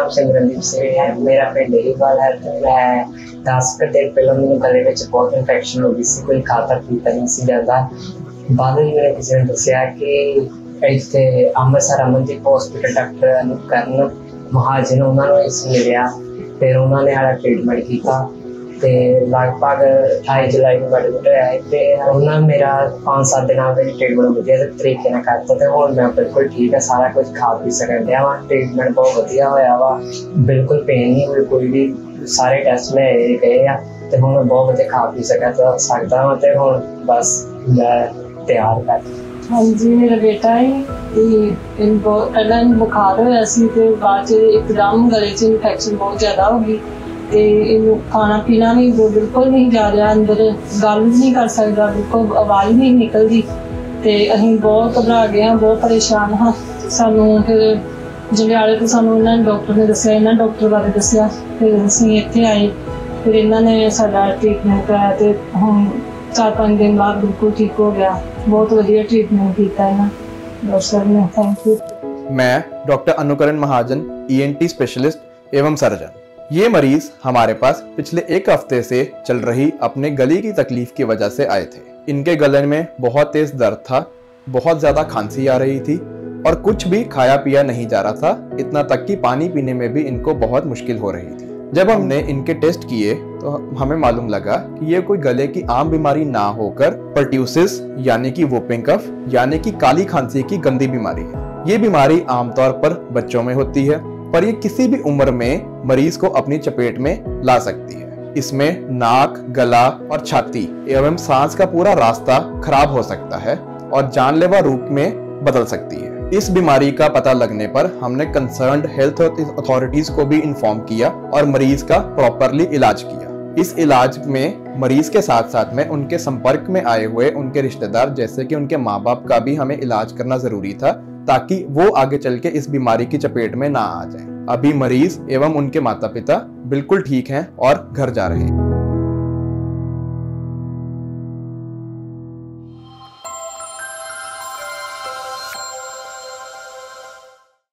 नाम चंद्रनदीप सेठ है। मेरा पेट डेली वाला है। 10 ਪਹਿਲਾਂ ਮੈਨੂੰ ਗਲੇ ਵਿੱਚ ਬਹੁਤ ਇਨਫੈਕਸ਼ਨ ਹੋ ਗਈ ਸੀ। ਕੋਈ ਖਾਤਾ ਪੀਤਾ ਨਹੀਂ ਸੀ ਜਾਂਦਾ। ਬਾਅਦ ਵਿੱਚ ਮੈਨੂੰ ਕਿਸੇ ਨੇ ਦੱਸਿਆ ਕਿ ਇੱਥੇ ਅੰਮ੍ਰਿਤਸਰ ਅਮਨਦੀਪ ਹੌਸਪੀਟਲ ਡਾਕਟਰ ਕਰਨ ਮਹਾਜਨ ਉਹਨਾਂ ਨੂੰ ਇਸ ਮਿਲਿਆ। ਫਿਰ ਉਹਨਾਂ ਨੇ ਸਾਡਾ ਟ੍ਰੀਟਮੈਂਟ ਕੀਤਾ ਤੇ ਲਗਭਗ 28 जुलाई ਨੂੰ ਐਡਮਿਟ ਹੋਇਆ ਤੇ ਉਹਨਾਂ ਮੇਰਾ 5-7 ਦਿਨਾਂ ਵਿੱਚ ਟ੍ਰੀਟਮੈਂਟ ਵਧੀਆ ਤਰੀਕੇ ਨਾਲ ਕਰਤਾ ਤੇ ਹੁਣ ਮੈਂ ਬਿਲਕੁਲ ਠੀਕ ਹਾਂ। ਸਾਰਾ ਕੁਝ ਖਾ ਪੀ ਸਕਣ ਡਿਆ ਵਾ। ਟ੍ਰੀਟਮੈਂਟ ਬਹੁਤ ਵਧੀਆ ਹੋਇਆ ਵਾ। ਬਿਲਕੁਲ ਪੇਨ ਨਹੀਂ ਹੋਈ ਕੋਈ ਵੀ। ਸਾਰੇ ਟੈਸਟ ਮੈਂ ਗਏ ਆ ਤੇ ਹੁਣ ਮੈਂ ਬਹੁਤ ਵਧੀਆ ਖਾ ਪੀ ਸਕਦਾ ਹਾਂ ਤੇ ਹੁਣ ਬਸ ਮੈਂ ਤਿਆਰ ਕਰ। हाँ जी, मेरा बेटा है पहला बुखार होया सी ते बाद एकदम गले च इन्फेक्शन बहुत ज़्यादा हो गई ते इनू खाना पीना भी बिल्कुल नहीं जा रहा। अंदर गल भी नहीं कर सकता, बिल्कुल आवाज़ नहीं निकलती ते अहीं बहुत घबरा गए हाँ, बहुत परेशान हाँ। सानू फिर जलियाले तो सानू इन्होंने डॉक्टर ने दसिया, इन्होंने डॉक्टर बारे दसिया, फिर असीं इत्थे आए, फिर इन्होंने साडा ट्रीटमेंट कराया ते हुण 4-5 दिन बाद बिल्कुल ठीक हो गया। बहुत बढ़िया ट्रीटमेंट किया है डॉक्टर सर ने, थैंक यू। मैं doctor Anukaran Mahajan ENT specialist एवं सर्जन। ये मरीज हमारे पास पिछले 1 हफ्ते से चल रही अपने गले की तकलीफ की वजह से आए थे। इनके गले में बहुत तेज दर्द था, बहुत ज्यादा खांसी आ रही थी और कुछ भी खाया पिया नहीं जा रहा था। इतना तक कि पानी पीने में भी इनको बहुत मुश्किल हो रही थी। जब हमने इनके टेस्ट किए तो हमें मालूम लगा कि ये कोई गले की आम बीमारी ना होकर पर्ट्यूसिस यानी कि वूपिंग कफ यानी कि काली खांसी की गंदी बीमारी है। ये बीमारी आमतौर पर बच्चों में होती है, पर ये किसी भी उम्र में मरीज को अपनी चपेट में ला सकती है। इसमें नाक, गला और छाती एवं सांस का पूरा रास्ता खराब हो सकता है और जानलेवा रूप में बदल सकती है। इस बीमारी का पता लगने पर हमने कंसर्न्ड हेल्थ अथॉरिटीज को भी इन्फॉर्म किया और मरीज का प्रॉपरली इलाज किया। इस इलाज में मरीज के साथ साथ में उनके संपर्क में आए हुए उनके रिश्तेदार जैसे कि उनके माँ बाप का भी हमें इलाज करना जरूरी था ताकि वो आगे चल के इस बीमारी की चपेट में ना आ जाए। अभी मरीज एवं उनके माता पिता बिल्कुल ठीक हैं और घर जा रहे हैं।